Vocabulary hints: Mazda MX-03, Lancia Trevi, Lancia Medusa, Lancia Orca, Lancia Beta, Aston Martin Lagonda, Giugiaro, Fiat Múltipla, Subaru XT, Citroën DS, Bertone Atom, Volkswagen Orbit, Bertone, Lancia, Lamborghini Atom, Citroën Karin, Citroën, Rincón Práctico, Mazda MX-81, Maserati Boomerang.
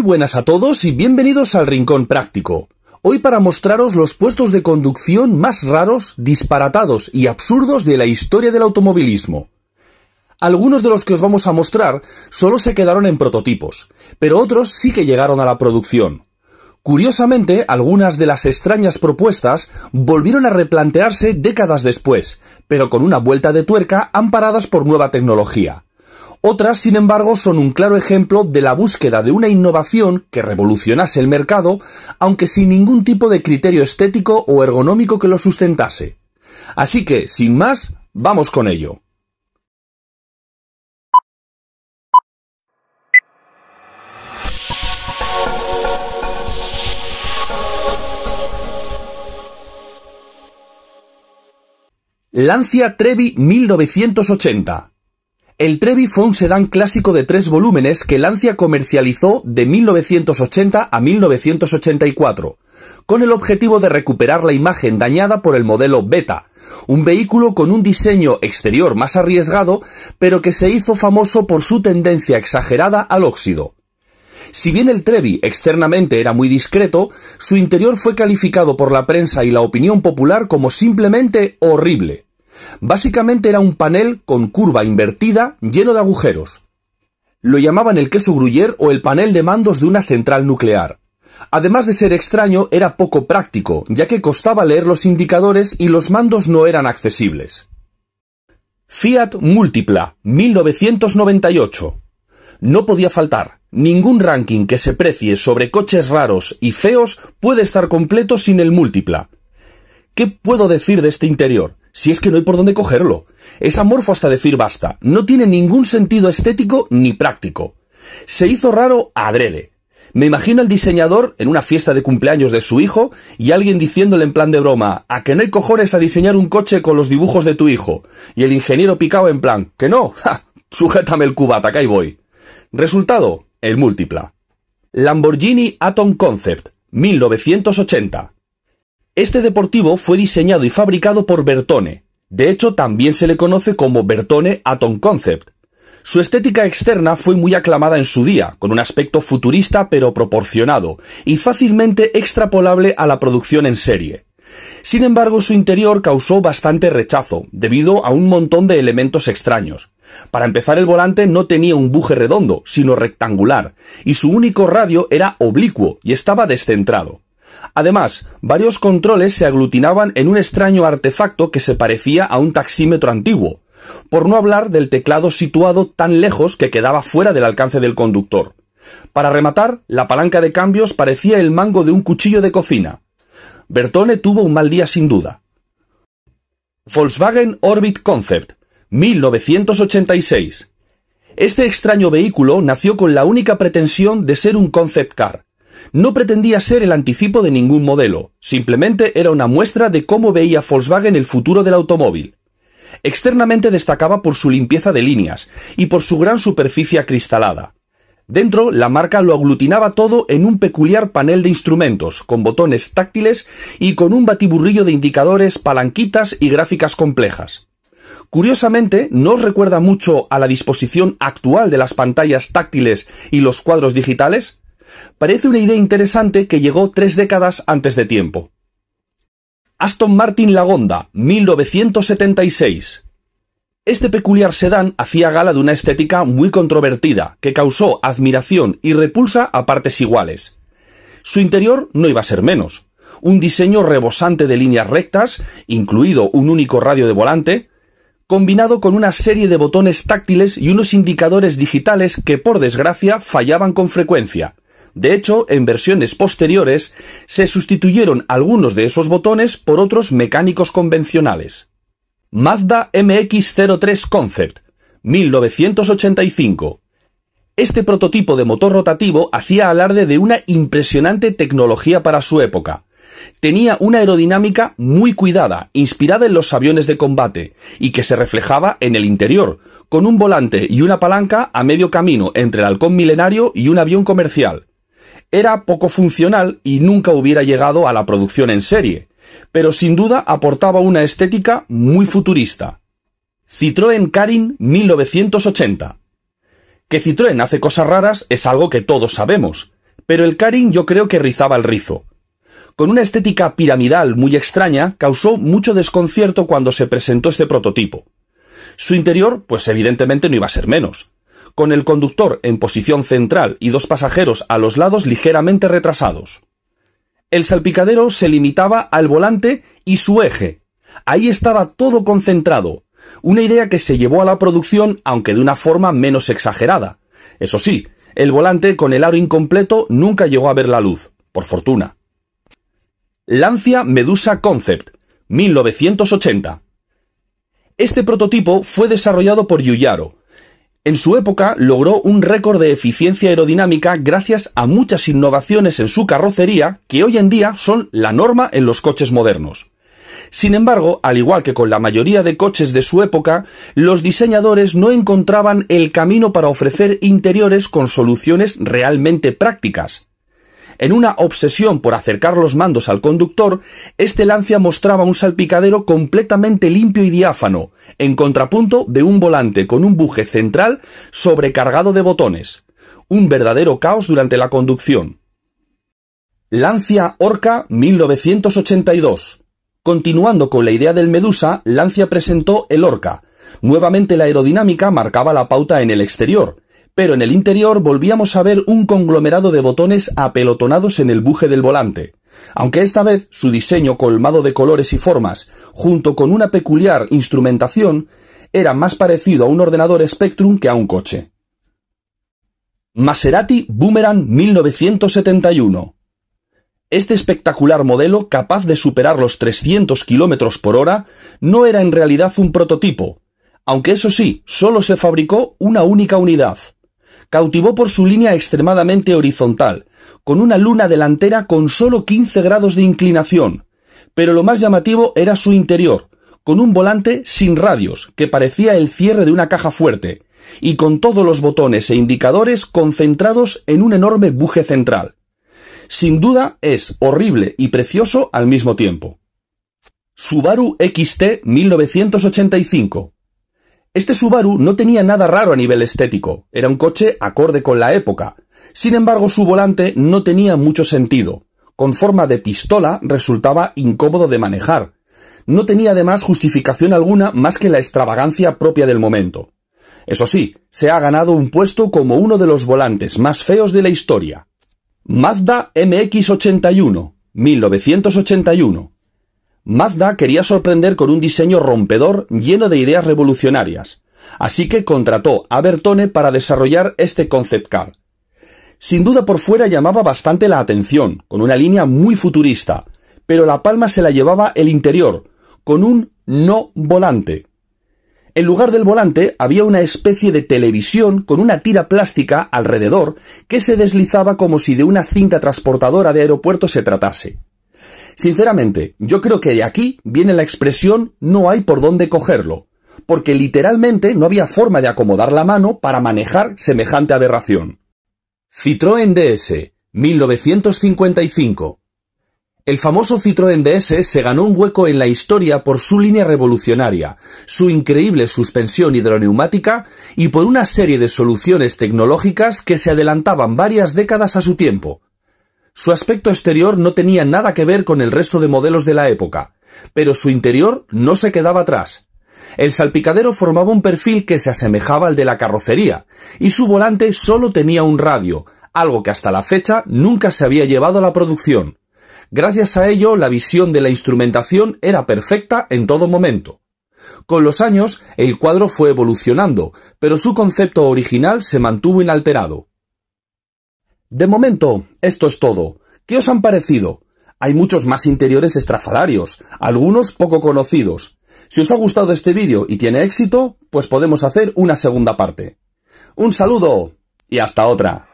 Muy buenas a todos y bienvenidos al Rincón Práctico. Hoy para mostraros los puestos de conducción más raros, disparatados y absurdos de la historia del automovilismo. Algunos de los que os vamos a mostrar solo se quedaron en prototipos, pero otros sí que llegaron a la producción. Curiosamente, algunas de las extrañas propuestas volvieron a replantearse décadas después, pero con una vuelta de tuerca amparadas por nueva tecnología. Otras, sin embargo, son un claro ejemplo de la búsqueda de una innovación que revolucionase el mercado, aunque sin ningún tipo de criterio estético o ergonómico que lo sustentase. Así que, sin más, vamos con ello. Lancia Trevi 1980. El Trevi fue un sedán clásico de 3 volúmenes que Lancia comercializó de 1980 a 1984, con el objetivo de recuperar la imagen dañada por el modelo Beta, un vehículo con un diseño exterior más arriesgado, pero que se hizo famoso por su tendencia exagerada al óxido. Si bien el Trevi externamente era muy discreto, su interior fue calificado por la prensa y la opinión popular como simplemente horrible. Básicamente era un panel con curva invertida lleno de agujeros. Lo llamaban el queso gruyer o el panel de mandos de una central nuclear. Además de ser extraño, era poco práctico, ya que costaba leer los indicadores y los mandos no eran accesibles. Fiat Múltipla, 1998. No podía faltar. Ningún ranking que se precie sobre coches raros y feos puede estar completo sin el Múltipla. ¿Qué puedo decir de este interior? Si es que no hay por dónde cogerlo. Es amorfo hasta decir basta. No tiene ningún sentido estético ni práctico. Se hizo raro adrede. Me imagino al diseñador en una fiesta de cumpleaños de su hijo y alguien diciéndole en plan de broma, ¿a que no hay cojones a diseñar un coche con los dibujos de tu hijo? Y el ingeniero picado en plan, ¿que no? ¡Ja! Sujétame el cubata, que ahí voy. Resultado, el Múltipla. Lamborghini Atom Concept, 1980. Este deportivo fue diseñado y fabricado por Bertone. De hecho, también se le conoce como Bertone Atom Concept. Su estética externa fue muy aclamada en su día, con un aspecto futurista pero proporcionado, y fácilmente extrapolable a la producción en serie. Sin embargo, su interior causó bastante rechazo, debido a un montón de elementos extraños. Para empezar, el volante no tenía un buje redondo, sino rectangular, y su único radio era oblicuo y estaba descentrado. Además, varios controles se aglutinaban en un extraño artefacto que se parecía a un taxímetro antiguo, por no hablar del teclado situado tan lejos que quedaba fuera del alcance del conductor. Para rematar, la palanca de cambios parecía el mango de un cuchillo de cocina. Bertone tuvo un mal día sin duda. Volkswagen Orbit Concept, 1986. Este extraño vehículo nació con la única pretensión de ser un concept car. No pretendía ser el anticipo de ningún modelo, simplemente era una muestra de cómo veía Volkswagen el futuro del automóvil. Externamente destacaba por su limpieza de líneas y por su gran superficie acristalada. Dentro, la marca lo aglutinaba todo en un peculiar panel de instrumentos, con botones táctiles y con un batiburrillo de indicadores, palanquitas y gráficas complejas. Curiosamente, no os recuerda mucho a la disposición actual de las pantallas táctiles y los cuadros digitales. Parece una idea interesante que llegó 3 décadas antes de tiempo. Aston Martin Lagonda, 1976. Este peculiar sedán hacía gala de una estética muy controvertida, que causó admiración y repulsa a partes iguales. Su interior no iba a ser menos. Un diseño rebosante de líneas rectas, incluido un único radio de volante, combinado con una serie de botones táctiles y unos indicadores digitales que, por desgracia, fallaban con frecuencia. De hecho, en versiones posteriores, se sustituyeron algunos de esos botones por otros mecánicos convencionales. Mazda MX-03 Concept, 1985. Este prototipo de motor rotativo hacía alarde de una impresionante tecnología para su época. Tenía una aerodinámica muy cuidada, inspirada en los aviones de combate, y que se reflejaba en el interior, con un volante y una palanca a medio camino entre el halcón milenario y un avión comercial. Era poco funcional y nunca hubiera llegado a la producción en serie, pero sin duda aportaba una estética muy futurista. Citroën Karin 1980. Que Citroën hace cosas raras es algo que todos sabemos, pero el Karin yo creo que rizaba el rizo. Con una estética piramidal muy extraña, causó mucho desconcierto cuando se presentó este prototipo. Su interior, pues evidentemente no iba a ser menos, con el conductor en posición central y dos pasajeros a los lados ligeramente retrasados. El salpicadero se limitaba al volante y su eje. Ahí estaba todo concentrado, una idea que se llevó a la producción, aunque de una forma menos exagerada. Eso sí, el volante con el aro incompleto nunca llegó a ver la luz, por fortuna. Lancia Medusa Concept, 1980. Este prototipo fue desarrollado por Giugiaro. En su época logró un récord de eficiencia aerodinámica gracias a muchas innovaciones en su carrocería que hoy en día son la norma en los coches modernos. Sin embargo, al igual que con la mayoría de coches de su época, los diseñadores no encontraban el camino para ofrecer interiores con soluciones realmente prácticas. En una obsesión por acercar los mandos al conductor, este Lancia mostraba un salpicadero completamente limpio y diáfano, en contrapunto de un volante con un buje central sobrecargado de botones. Un verdadero caos durante la conducción. Lancia Orca 1982. Continuando con la idea del Medusa, Lancia presentó el Orca. Nuevamente la aerodinámica marcaba la pauta en el exterior, pero en el interior volvíamos a ver un conglomerado de botones apelotonados en el buje del volante. Aunque esta vez su diseño colmado de colores y formas, junto con una peculiar instrumentación, era más parecido a un ordenador Spectrum que a un coche. Maserati Boomerang 1971. Este espectacular modelo, capaz de superar los 300 km por hora, no era en realidad un prototipo, aunque eso sí, solo se fabricó una única unidad. Cautivó por su línea extremadamente horizontal, con una luna delantera con solo 15 grados de inclinación, pero lo más llamativo era su interior, con un volante sin radios, que parecía el cierre de una caja fuerte, y con todos los botones e indicadores concentrados en un enorme buje central. Sin duda es horrible y precioso al mismo tiempo. Subaru XT 1985. Este Subaru no tenía nada raro a nivel estético, era un coche acorde con la época. Sin embargo, su volante no tenía mucho sentido. Con forma de pistola resultaba incómodo de manejar. No tenía además justificación alguna más que la extravagancia propia del momento. Eso sí, se ha ganado un puesto como uno de los volantes más feos de la historia. Mazda MX-81, 1981. Mazda quería sorprender con un diseño rompedor lleno de ideas revolucionarias, así que contrató a Bertone para desarrollar este concept car. Sin duda por fuera llamaba bastante la atención, con una línea muy futurista, pero la palma se la llevaba el interior, con un no volante. En lugar del volante había una especie de televisión con una tira plástica alrededor que se deslizaba como si de una cinta transportadora de aeropuerto se tratase. Sinceramente, yo creo que de aquí viene la expresión «no hay por dónde cogerlo», porque literalmente no había forma de acomodar la mano para manejar semejante aberración. Citroën DS, 1955. El famoso Citroën DS se ganó un hueco en la historia por su línea revolucionaria, su increíble suspensión hidroneumática y por una serie de soluciones tecnológicas que se adelantaban varias décadas a su tiempo. Su aspecto exterior no tenía nada que ver con el resto de modelos de la época, pero su interior no se quedaba atrás. El salpicadero formaba un perfil que se asemejaba al de la carrocería, y su volante solo tenía un radio, algo que hasta la fecha nunca se había llevado a la producción. Gracias a ello, la visión de la instrumentación era perfecta en todo momento. Con los años, el cuadro fue evolucionando, pero su concepto original se mantuvo inalterado. De momento, esto es todo. ¿Qué os han parecido? Hay muchos más interiores estrafalarios, algunos poco conocidos. Si os ha gustado este vídeo y tiene éxito, pues podemos hacer una segunda parte. Un saludo y hasta otra.